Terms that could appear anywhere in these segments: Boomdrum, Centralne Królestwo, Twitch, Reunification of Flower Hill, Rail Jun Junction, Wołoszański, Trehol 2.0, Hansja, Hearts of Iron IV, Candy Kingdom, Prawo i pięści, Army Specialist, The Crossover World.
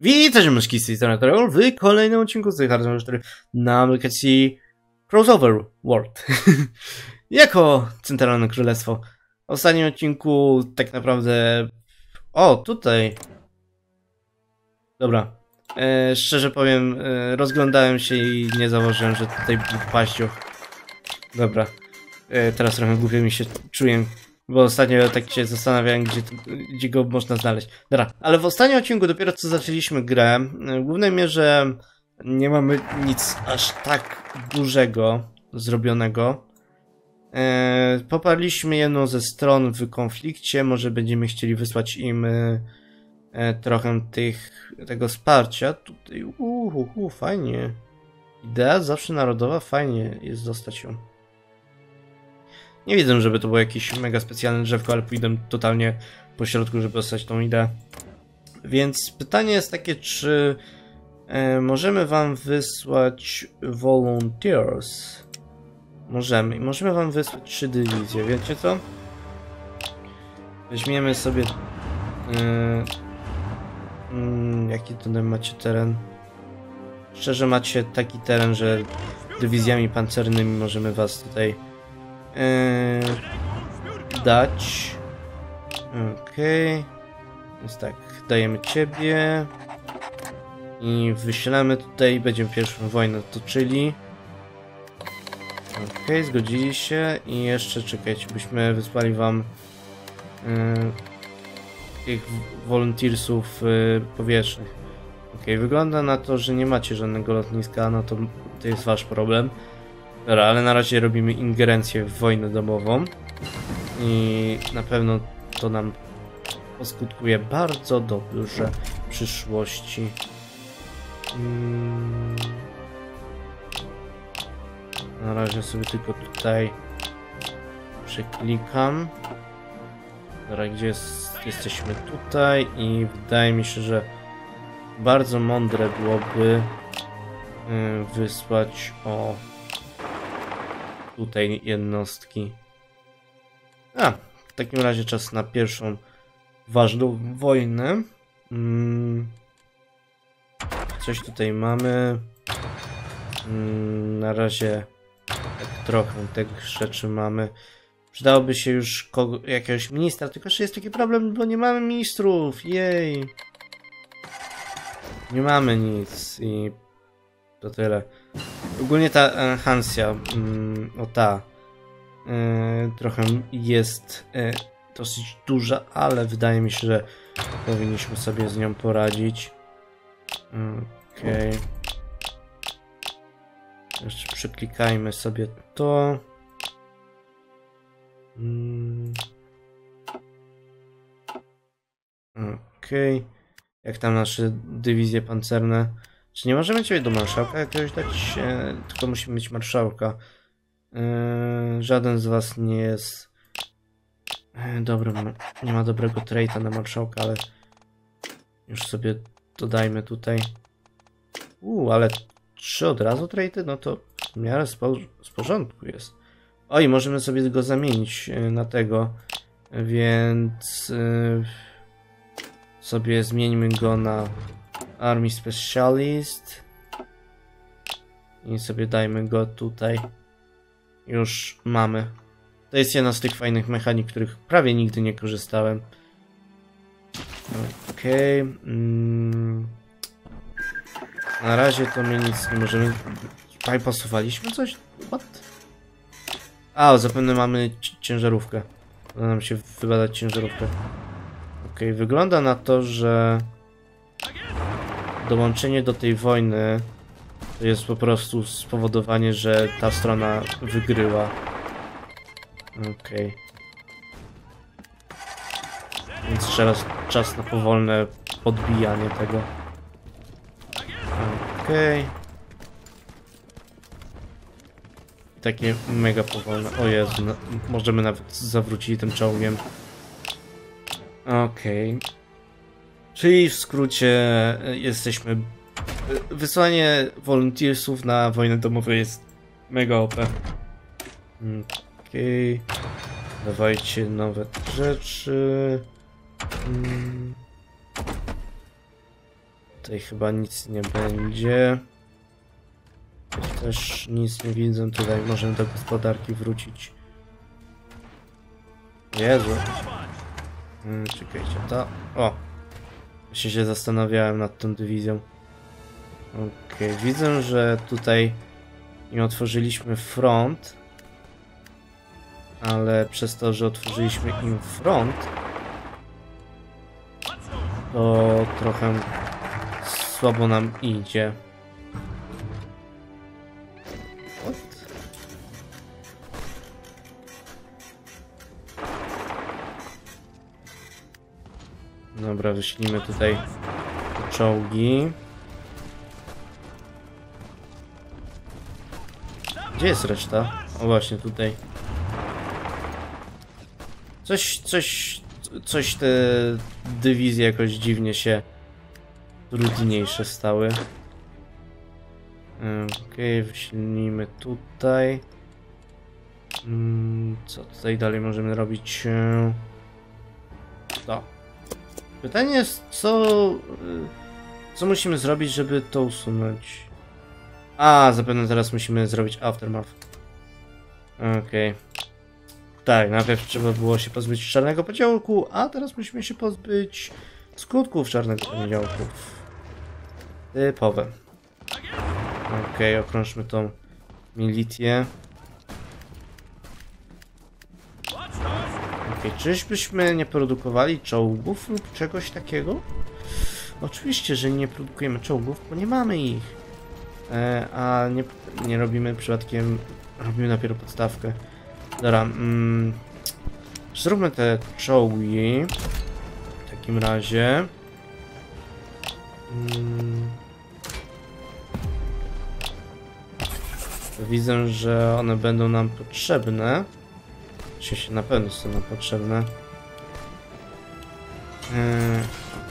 Witajcie, myszki, z tej strony Trehol w kolejnym odcinku z Hearts of Iron IV na aplikacji Crossover World. Jako Centralne Królestwo. W ostatnim odcinku tak naprawdę... O, tutaj. Dobra. Szczerze powiem, rozglądałem się i nie zauważyłem, że tutaj paściu. Dobra. Teraz trochę głupio mi się czuję. Bo ostatnio tak się zastanawiałem, gdzie go można znaleźć. Dobra, ale w ostatnim odcinku dopiero co zaczęliśmy grę. W głównej mierze nie mamy nic aż tak dużego zrobionego. Poparliśmy jedną ze stron w konflikcie. Może będziemy chcieli wysłać im trochę tego wsparcia. Tutaj, fajnie. Idea zawsze narodowa, fajnie jest dostać ją. Nie widzę, żeby to było jakieś mega specjalne drzewko, ale pójdę totalnie po środku, żeby dostać tą ideę. Więc pytanie jest takie, czy możemy wam wysłać volunteers? Możemy. I możemy wam wysłać 3 dywizje, wiecie co? Weźmiemy sobie... jaki tutaj macie teren? Szczerze macie taki teren, że dywizjami pancernymi możemy was tutaj... dać. Okej. Więc tak, dajemy ciebie. I wyślemy tutaj, będziemy pierwszą wojnę toczyli. Okej, zgodzili się. I jeszcze czekajcie, byśmy wysłali wam tych volunteersów powietrznych. Okej, wygląda na to, że nie macie żadnego lotniska, no to jest wasz problem. Dobra, ale na razie robimy ingerencję w wojnę domową i na pewno to nam poskutkuje bardzo dobrze w przyszłości. Na razie sobie tylko tutaj przeklikam. Dobra, gdzie jesteśmy tutaj i wydaje mi się, że bardzo mądre byłoby wysłać tutaj jednostki. W takim razie czas na pierwszą ważną wojnę. Coś tutaj mamy. Na razie tak trochę tych rzeczy mamy. Przydałoby się już jakiegoś ministra, tylko że jest taki problem, bo nie mamy ministrów. Jej! Nie mamy nic i to tyle. Ogólnie ta Hansja, trochę jest dosyć duża, ale wydaje mi się, że powinniśmy sobie z nią poradzić. Okej. Jeszcze przyklikajmy sobie to. Okej. Jak tam nasze dywizje pancerne? Czy nie możemy ciebie do marszałka jakiegoś dać? Tylko musimy mieć marszałka. Żaden z was nie jest dobrym. Nie ma dobrego traita na marszałka, ale już sobie dodajmy tutaj. Ale 3 od razu traity? No to w miarę z porządku jest. Oj, możemy sobie go zamienić na tego, więc sobie zmieńmy go na Army Specialist i sobie dajmy go tutaj. Już mamy. To jest jedna z tych fajnych mechanik, których prawie nigdy nie korzystałem. Okej. Na razie to my nic nie możemy. Tutaj posuwaliśmy coś? What? Zapewne mamy ciężarówkę. Uda nam się wybadać ciężarówkę. Okej, wygląda na to, że dołączenie do tej wojny to jest po prostu spowodowanie, że ta strona wygrywa. Okej. Więc teraz czas na powolne podbijanie tego. Okej. Takie mega powolne. O Jezu, możemy nawet zawrócić tym czołgiem. Okej. Czyli w skrócie jesteśmy... Wysłanie volunteersów na wojnę domową jest mega OP. Okej. Dawajcie nowe rzeczy. Tutaj chyba nic nie będzie. Tu też nic nie widzę. Tutaj możemy do gospodarki wrócić. Jezu. Czekajcie, ta... O! Właśnie się zastanawiałem nad tą dywizją. Okej, widzę, że tutaj nie otworzyliśmy front. Ale przez to, że otworzyliśmy im front, to trochę słabo nam idzie. Dobra, wyślijmy tutaj czołgi. Gdzie jest reszta? O właśnie, tutaj. Coś te dywizje jakoś dziwnie się trudniejsze stały. Okej, wyślijmy tutaj. Co tutaj dalej możemy robić? To. Pytanie jest, co musimy zrobić, żeby to usunąć? A, zapewne teraz musimy zrobić Aftermath. Okej. Tak, najpierw trzeba było się pozbyć Czarnego Poniedziałku, a teraz musimy się pozbyć skutków Czarnego Poniedziałku. Typowe. Okej, okrążmy tą militię. Czyżbyśmy nie produkowali czołgów lub czegoś takiego? Oczywiście, że nie produkujemy czołgów, bo nie mamy ich. A nie robimy przypadkiem... Robimy dopiero podstawkę. Dobra, zróbmy te czołgi. W takim razie... Widzę, że one będą nam potrzebne. Się na pewno są nam potrzebne.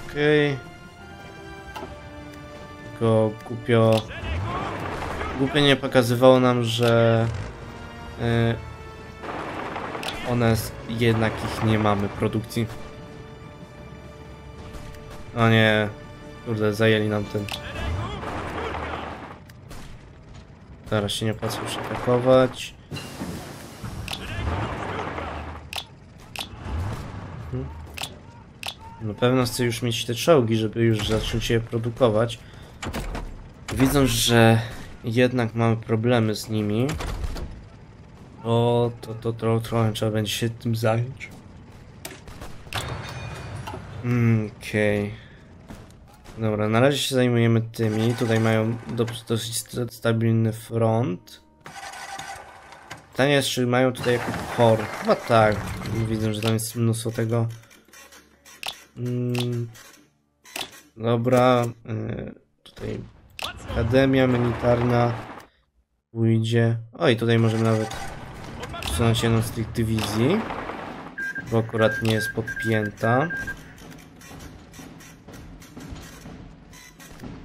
Okej. Tylko głupio nie pokazywało nam, że one jednak ich nie mamy produkcji. O nie, kurde, zajęli nam ten. Teraz się nie opłaca już atakować. Na pewno chcę już mieć te czołgi, żeby już zacząć je produkować. Widząc, że jednak mamy problemy z nimi, to trochę trzeba będzie się tym zająć. Okej. Dobra, na razie się zajmujemy tymi. Tutaj mają dosyć stabilny front. Pytanie jest, czy mają tutaj jakiś chor. Chyba tak. Widzę, że tam jest mnóstwo tego. Dobra, tutaj akademia militarna pójdzie. O, i tutaj możemy nawet usunąć jedną z tych dywizji, bo akurat nie jest podpięta.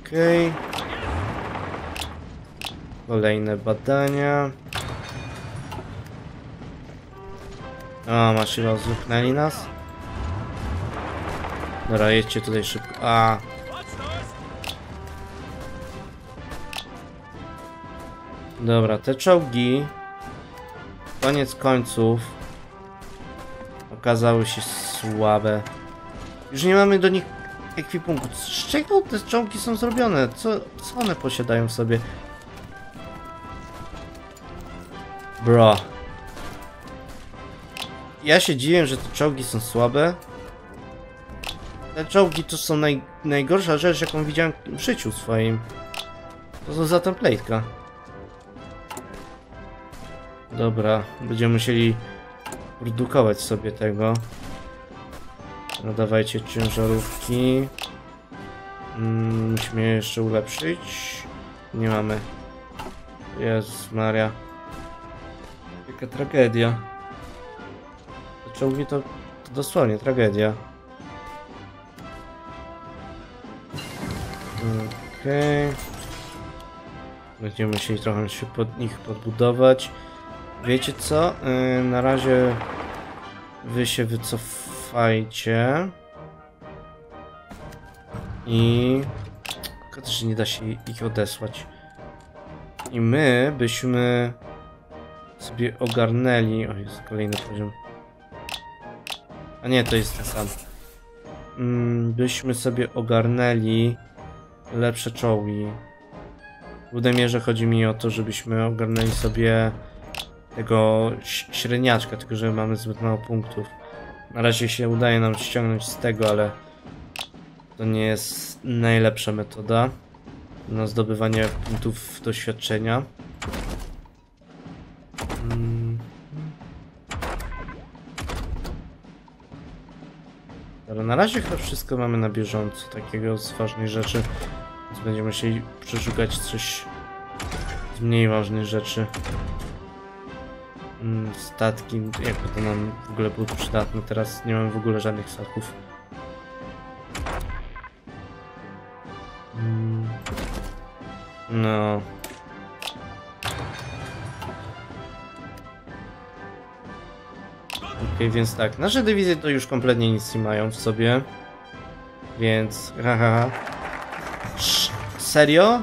Okej. Kolejne badania. O, maszyny rozłupnęli nas. Dobra, jedźcie tutaj szybko. A. Dobra, te czołgi koniec końców okazały się słabe. Już nie mamy do nich ekwipunku. Z czego te czołgi są zrobione? Co one posiadają w sobie? Bro. Ja się dziwię, że te czołgi są słabe. Te czołgi to są najgorsza rzecz, jaką widziałem w życiu swoim. To są zatem plejtka. Dobra, będziemy musieli produkować sobie tego. No dawajcie ciężarówki. Musimy je jeszcze ulepszyć. Nie mamy. Jezus Maria. Jaka tragedia. Te czołgi to dosłownie tragedia. Okej. Będziemy musieli trochę się pod nich podbudować. Wiecie co? Na razie wy się wycofajcie. I Szkoda, że nie da się ich odesłać. I my byśmy sobie ogarnęli... O, jest kolejny poziom. A nie, to jest ten sam. Byśmy sobie ogarnęli lepsze czołgi. W dużej mierze chodzi mi o to, żebyśmy ogarnęli sobie tego średniaczka, tylko że mamy zbyt mało punktów. Na razie się udaje nam ściągnąć z tego, ale to nie jest najlepsza metoda na zdobywanie punktów doświadczenia. Ale na razie chyba wszystko mamy na bieżąco, takiego z ważnej rzeczy, więc będziemy musieli przeszukać coś z mniej ważnych rzeczy. Statki, jakby to nam w ogóle było przydatne, teraz nie mam w ogóle żadnych statków. No. Okej, więc tak, nasze dywizje to już kompletnie nic nie mają w sobie. Więc, haha. Serio?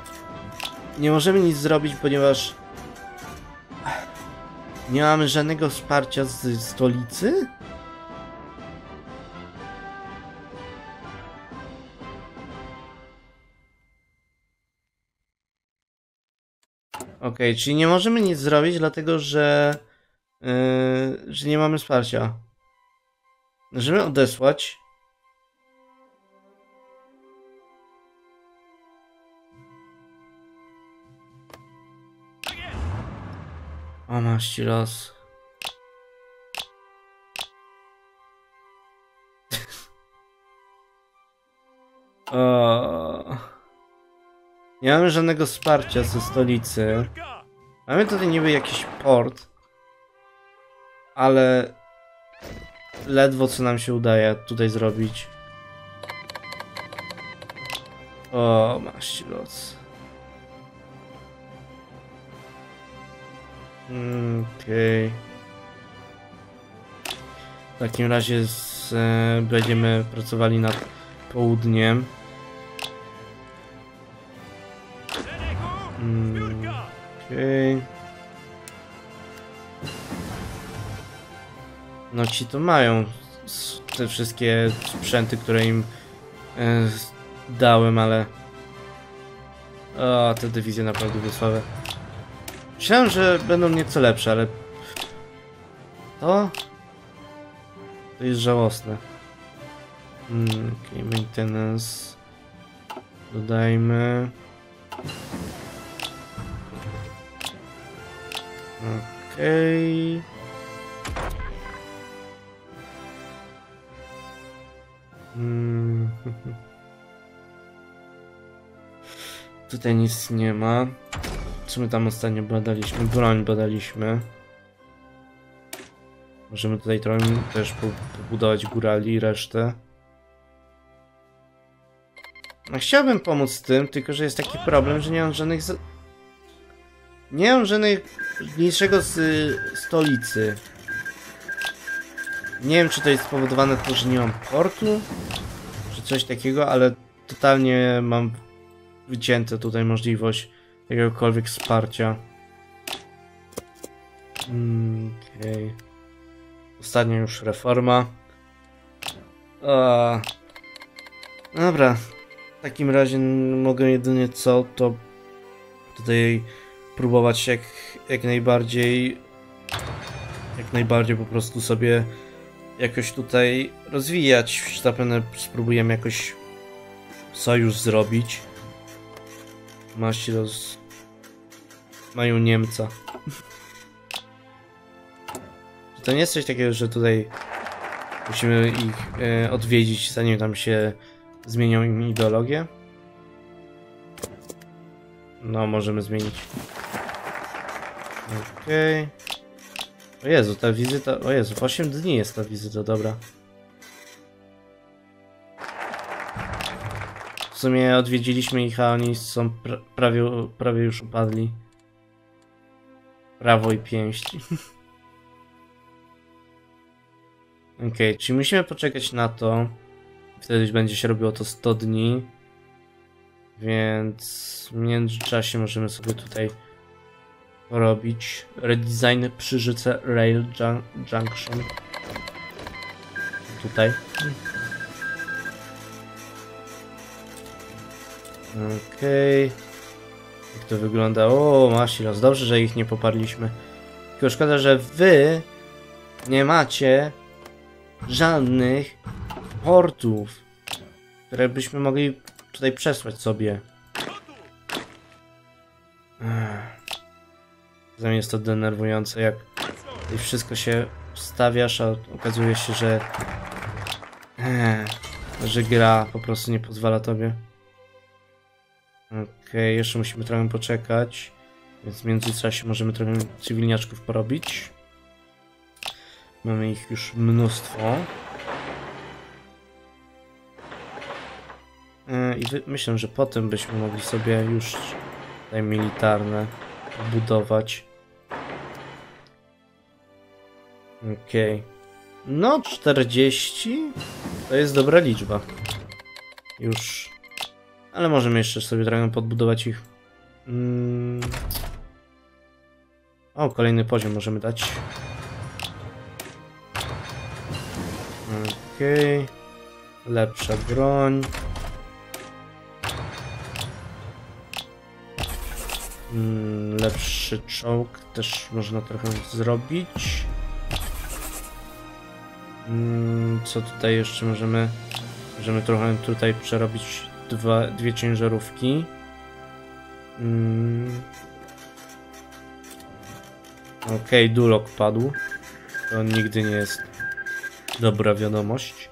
Nie możemy nic zrobić, ponieważ nie mamy żadnego wsparcia z stolicy? Okej, czyli nie możemy nic zrobić, dlatego że nie mamy wsparcia. Możemy odesłać. O, masz ci los. O. Nie mamy żadnego wsparcia ze stolicy. Mamy tutaj niby jakiś port, ale ledwo co nam się udaje tutaj zrobić. O, masz ci los. Okej. W takim razie będziemy pracowali nad południem. Okej. No ci to mają te wszystkie sprzęty, które im dałem, ale... O, te dywizje naprawdę były słabe. Myślałem, że będą nieco lepsze, ale to jest żałosne. Okej, maintenance. Dodajmy. Okej. Tutaj nic nie ma. Co my tam ostatnio badaliśmy? Broń badaliśmy. Możemy tutaj trochę też pobudować górali i resztę. No, chciałbym pomóc tym, tylko że jest taki problem, że nie mam żadnych... Nie mam żadnych... niczego z stolicy. Nie wiem, czy to jest spowodowane to, że nie mam portu, czy coś takiego, ale totalnie mam wycięte tutaj możliwość jakiegokolwiek wsparcia. Okej. Ostatnia już reforma. Dobra. W takim razie mogę jedynie co, to tutaj próbować jak najbardziej po prostu sobie jakoś tutaj rozwijać. Zapewne spróbujemy jakoś sojusz zrobić. Maści mają Niemca. To nie jest coś takiego, że tutaj musimy ich odwiedzić, zanim tam się zmienią im ideologię. No, możemy zmienić. Okej. O Jezu, ta wizyta... O Jezu, 8 dni jest ta wizyta, dobra. W sumie odwiedziliśmy ich, a oni są prawie już upadli. Prawo i pięści. Okej, czyli musimy poczekać na to. Wtedy będzie się robiło to 100 dni. Więc w międzyczasie możemy sobie tutaj robić redesign przyżyce Rail Jun Junction. Tutaj. Okej. Jak to wygląda? O, Masilos. Dobrze, że ich nie poparliśmy. Tylko szkoda, że wy nie macie żadnych portów, które byśmy mogli tutaj przesłać sobie. Zatem jest to denerwujące, jak wszystko się wstawiasz, a okazuje się, że gra po prostu nie pozwala tobie. Okej, jeszcze musimy trochę poczekać, więc w międzyczasie możemy trochę cywilniaczków porobić. Mamy ich już mnóstwo. I myślę, że potem byśmy mogli sobie już tutaj militarne budować. Okej. No 40 to jest dobra liczba. Już. Ale możemy jeszcze sobie trochę podbudować ich. O, kolejny poziom możemy dać. Okej. Lepsza broń. Lepszy czołg też można trochę zrobić. Co tutaj jeszcze możemy? Możemy trochę tutaj przerobić dwie ciężarówki. Okej, Duloc padł. To nigdy nie jest dobra wiadomość.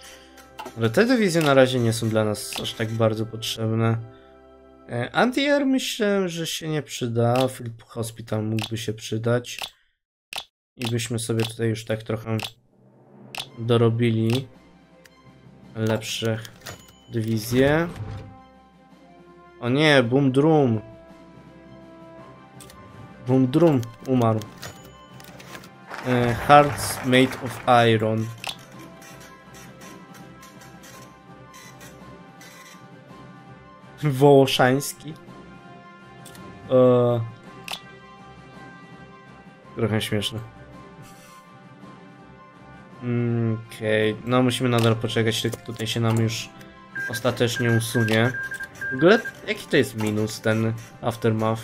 Ale te dywizje na razie nie są dla nas aż tak bardzo potrzebne. Anti-air myślę, że się nie przyda. Field Hospital mógłby się przydać. I byśmy sobie tutaj już tak trochę dorobili lepsze dywizje. O nie, Boomdrum. Boomdrum umarł. Hearts made of iron. Wołoszański. Trochę śmieszne. Okej, no musimy nadal poczekać, tylko tutaj się nam już ostatecznie usunie. W ogóle jaki to jest minus ten Aftermath?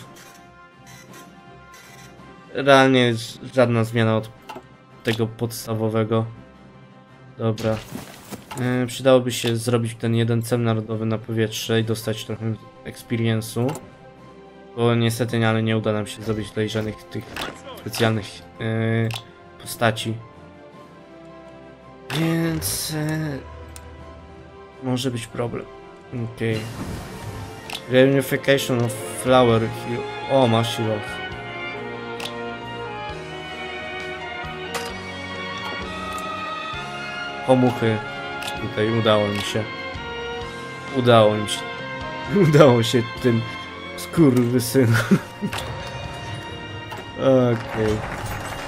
Realnie jest żadna zmiana od tego podstawowego. Dobra. Przydałoby się zrobić ten jeden cel narodowy na powietrze i dostać trochę experience'u. Bo niestety, ale nie uda nam się zrobić tutaj żadnych tych specjalnych postaci. Więc może być problem. Okej. Reunification of Flower Hill. O, masz siłę. Pomuchy. Tutaj udało mi się. Udało się tym skurwysynom. Okej.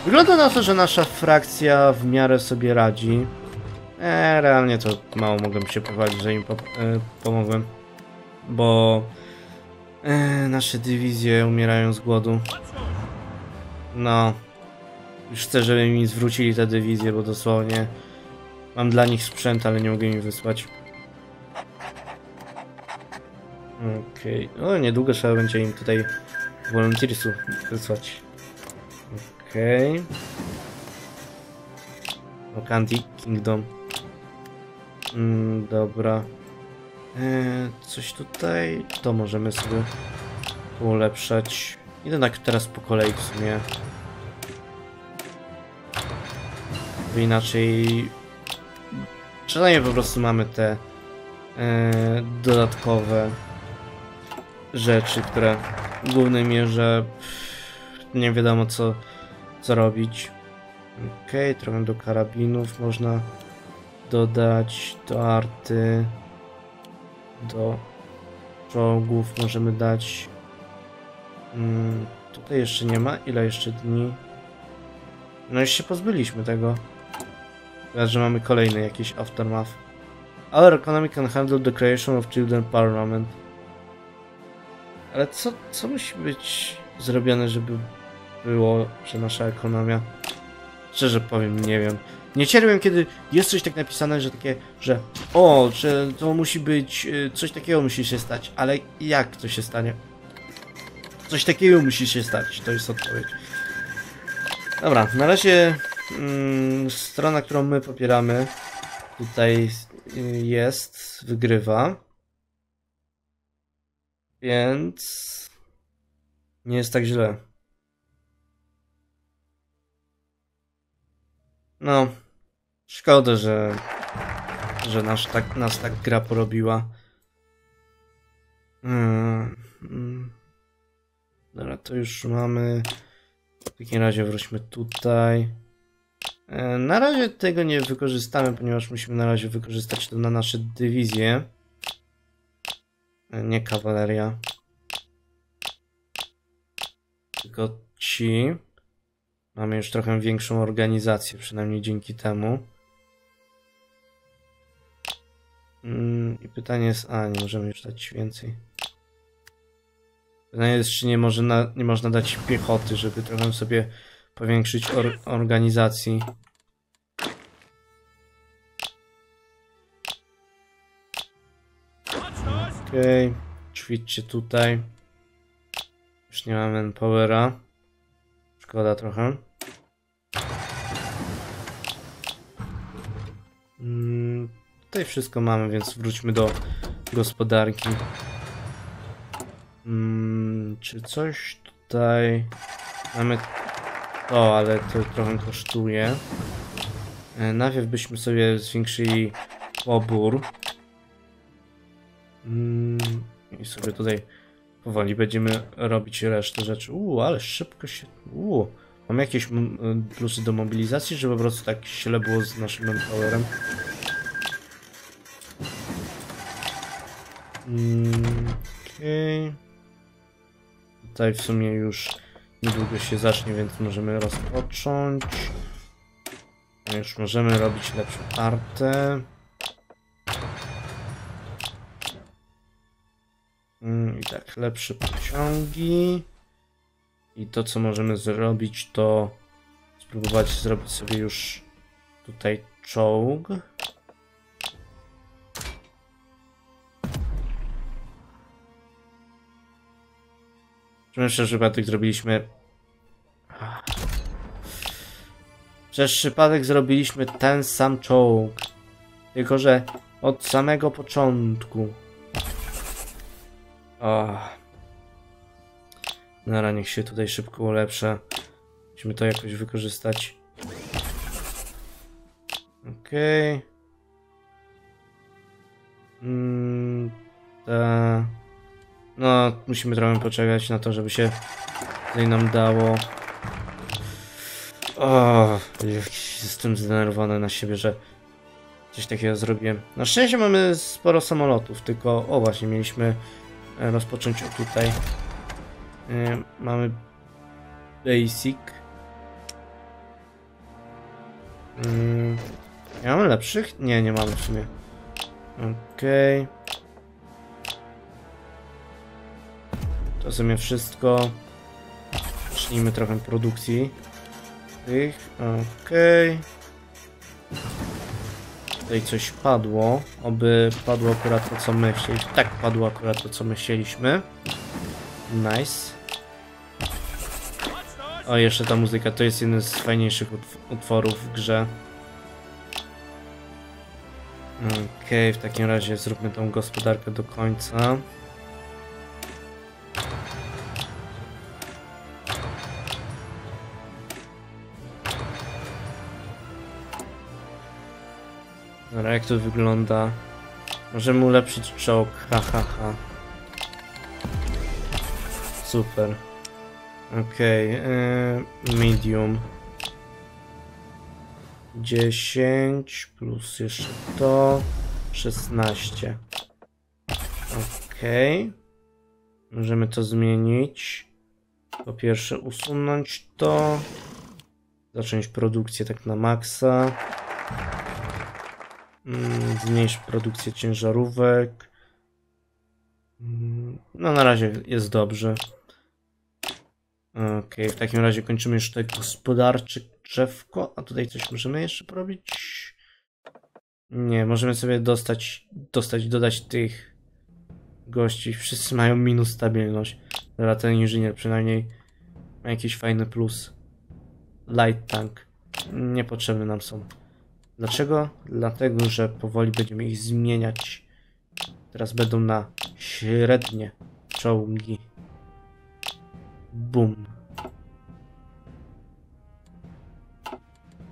Wygląda na to, że nasza frakcja w miarę sobie radzi. Realnie to mało mogłem się pochwalić, że im pomogłem. Bo nasze dywizje umierają z głodu. No. Już chcę, żeby mi zwrócili te dywizje, bo dosłownie mam dla nich sprzęt, ale nie mogę im wysłać. Okej. No niedługo trzeba będzie im tutaj volunteersów wysłać. Okej. O, Candy Kingdom. Dobra. Coś tutaj to możemy sobie ulepszać. Idę tak teraz po kolei w sumie. Bo inaczej przynajmniej po prostu mamy te dodatkowe rzeczy, które w głównej mierze nie wiadomo co robić. Okej, trochę do karabinów można dodać, do arty, do czołgów możemy dać. Tutaj jeszcze nie ma, ile jeszcze dni? No już się pozbyliśmy tego. Teraz, że mamy kolejny jakiś Aftermath. Our economy can handle the creation of children parliament. Ale co musi być zrobione, żeby było, że nasza ekonomia... Szczerze powiem, nie wiem. Nie cierpię, kiedy jest coś tak napisane, że takie, że o, że to musi być, coś takiego musi się stać, ale jak to się stanie? Coś takiego musi się stać, to jest odpowiedź. Dobra, na razie strona, którą my popieramy, tutaj jest, wygrywa. Więc nie jest tak źle. No, szkoda, że nas tak gra porobiła. Dobra, to już mamy. W takim razie wróćmy tutaj. Na razie tego nie wykorzystamy, ponieważ musimy na razie wykorzystać to na nasze dywizje. Nie kawaleria. Tylko ci. Mamy już trochę większą organizację, przynajmniej dzięki temu. I pytanie jest... A, nie możemy już dać więcej. Pytanie jest, czy nie można dać piechoty, żeby trochę sobie powiększyć organizacji. Okej, ćwiczcie tutaj. Już nie mamy manpowera. Szkoda trochę. Tutaj wszystko mamy, więc wróćmy do gospodarki. Czy coś tutaj... Mamy to, ale to trochę kosztuje. Najpierw byśmy sobie zwiększyli pobór. I sobie tutaj... Powoli będziemy robić resztę rzeczy. Ale szybko się... Mam jakieś plusy do mobilizacji, żeby po prostu tak źle było z naszym manpowerem. Okej. Tutaj w sumie już niedługo się zacznie, więc możemy rozpocząć. Już możemy robić lepszą artę. I tak, lepsze pociągi. I to, co możemy zrobić, to spróbować zrobić sobie już tutaj czołg. Przez przypadek zrobiliśmy... Przez przypadek zrobiliśmy ten sam czołg. Tylko, że od samego początku. Na razie niech się tutaj szybko ulepsza. Musimy to jakoś wykorzystać. Okej. No, musimy trochę poczekać na to, żeby się tutaj nam dało. Jestem zdenerwowany na siebie, że coś takiego zrobiłem. Na szczęście mamy sporo samolotów, tylko... właśnie, mieliśmy... rozpocząć od tutaj. Mamy basic. Nie mamy lepszych? Nie, nie mamy w sumie. Okej. To w sumie wszystko. Zacznijmy trochę produkcji tych. Okej. Tutaj coś padło, oby padło akurat to, co my chcieliśmy. Tak, padło akurat to, co my chcieliśmy. Nice. O, jeszcze ta muzyka, to jest jeden z fajniejszych utworów w grze. Okej, w takim razie zróbmy tą gospodarkę do końca. Dobra, jak to wygląda? Możemy ulepszyć czołg, Super. Okej, medium. 10 plus jeszcze to, 16. Okej. Możemy to zmienić. Po pierwsze usunąć to. Zacząć produkcję tak na maksa. Zmniejsz produkcję ciężarówek. No na razie jest dobrze. Ok, w takim razie kończymy już tutaj gospodarcze drzewko. A tutaj coś możemy jeszcze porobić? Nie, możemy sobie dodać tych gości. Wszyscy mają minus stabilność. Dobra, ten inżynier przynajmniej ma jakiś fajny plus. Light tank. Niepotrzebne nam są. Dlaczego? Dlatego, że powoli będziemy ich zmieniać. Teraz będą na średnie czołgi. Boom.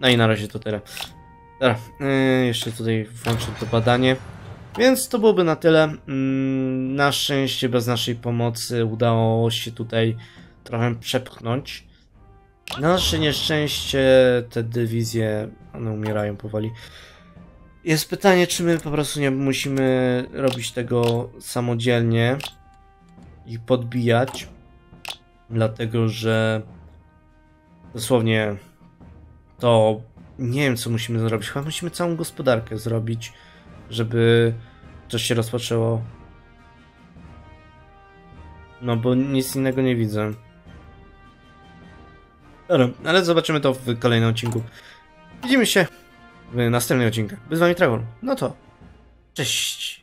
No i na razie to tyle. Dobra, jeszcze tutaj włączę to badanie. Więc to byłoby na tyle. Na szczęście bez naszej pomocy udało się tutaj trochę przepchnąć. Na nasze nieszczęście te dywizje, one umierają powoli. Jest pytanie, czy my po prostu nie musimy robić tego samodzielnie i podbijać. Dlatego, że dosłownie to nie wiem, co musimy zrobić. Chyba musimy całą gospodarkę zrobić, żeby coś się rozpoczęło. No bo nic innego nie widzę. Dobra, ale zobaczymy to w kolejnym odcinku. Widzimy się w następnym odcinku. Był z wami Trehol. No to cześć!